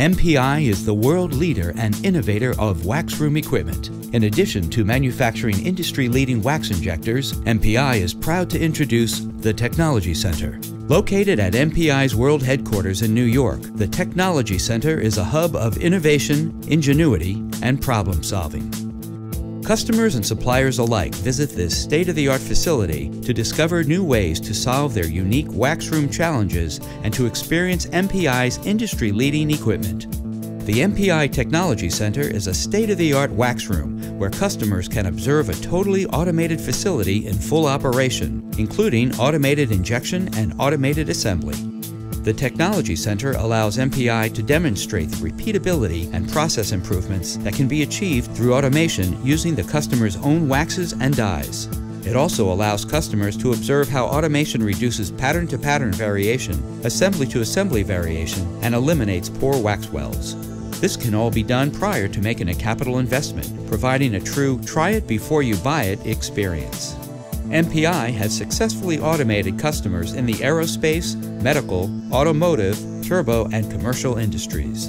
MPI is the world leader and innovator of wax room equipment. In addition to manufacturing industry-leading wax injectors, MPI is proud to introduce the Technology Center. Located at MPI's world headquarters in New York, the Technology Center is a hub of innovation, ingenuity, and problem-solving. Customers and suppliers alike visit this state-of-the-art facility to discover new ways to solve their unique wax room challenges and to experience MPI's industry-leading equipment. The MPI Technology Center is a state-of-the-art wax room where customers can observe a totally automated facility in full operation, including automated injection and automated assembly. The Technology Center allows MPI to demonstrate the repeatability and process improvements that can be achieved through automation using the customer's own waxes and dyes. It also allows customers to observe how automation reduces pattern-to-pattern variation, assembly-to-assembly variation, and eliminates poor wax welds. This can all be done prior to making a capital investment, providing a true try-it-before-you-buy-it experience. MPI has successfully automated customers in the aerospace, medical, automotive, turbo, and commercial industries.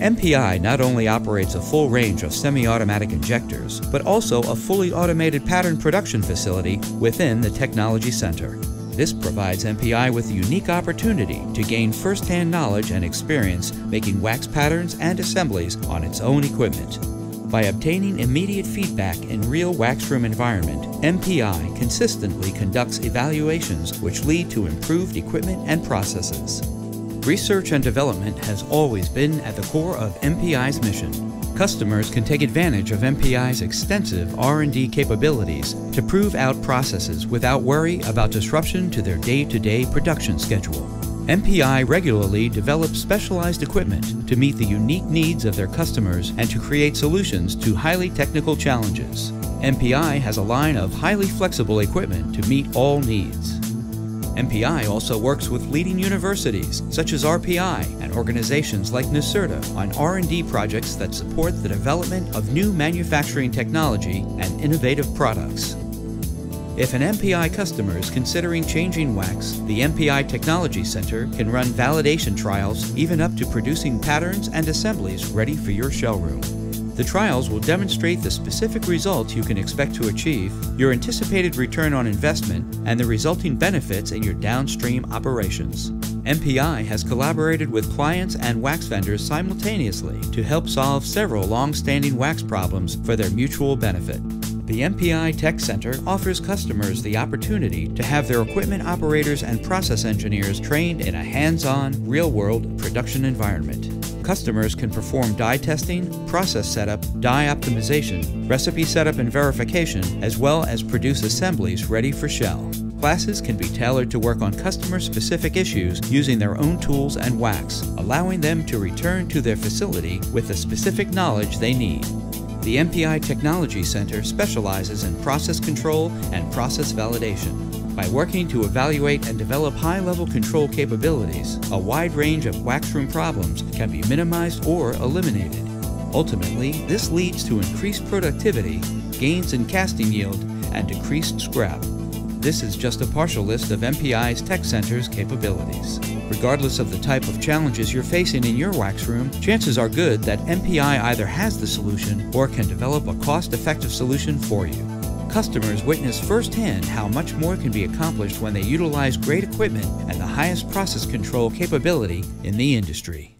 MPI not only operates a full range of semi-automatic injectors, but also a fully automated pattern production facility within the Technology Center. This provides MPI with a unique opportunity to gain first-hand knowledge and experience making wax patterns and assemblies on its own equipment. By obtaining immediate feedback in real wax room environment, MPI consistently conducts evaluations which lead to improved equipment and processes. Research and development has always been at the core of MPI's mission. Customers can take advantage of MPI's extensive R&D capabilities to prove out processes without worry about disruption to their day-to-day production schedule. MPI regularly develops specialized equipment to meet the unique needs of their customers and to create solutions to highly technical challenges. MPI has a line of highly flexible equipment to meet all needs. MPI also works with leading universities such as RPI and organizations like NSERDA on R&D projects that support the development of new manufacturing technology and innovative products. If an MPI customer is considering changing wax, the MPI Technology Center can run validation trials even up to producing patterns and assemblies ready for your showroom. The trials will demonstrate the specific results you can expect to achieve, your anticipated return on investment, and the resulting benefits in your downstream operations. MPI has collaborated with clients and wax vendors simultaneously to help solve several long-standing wax problems for their mutual benefit. The MPI Tech Center offers customers the opportunity to have their equipment operators and process engineers trained in a hands-on, real-world production environment. Customers can perform die testing, process setup, die optimization, recipe setup and verification, as well as produce assemblies ready for shell. Classes can be tailored to work on customer-specific issues using their own tools and wax, allowing them to return to their facility with the specific knowledge they need. The MPI Technology Center specializes in process control and process validation. By working to evaluate and develop high-level control capabilities, a wide range of wax room problems can be minimized or eliminated. Ultimately, this leads to increased productivity, gains in casting yield, and decreased scrap. This is just a partial list of MPI's Tech Center's capabilities. Regardless of the type of challenges you're facing in your wax room, chances are good that MPI either has the solution or can develop a cost-effective solution for you. Customers witness firsthand how much more can be accomplished when they utilize great equipment and the highest process control capability in the industry.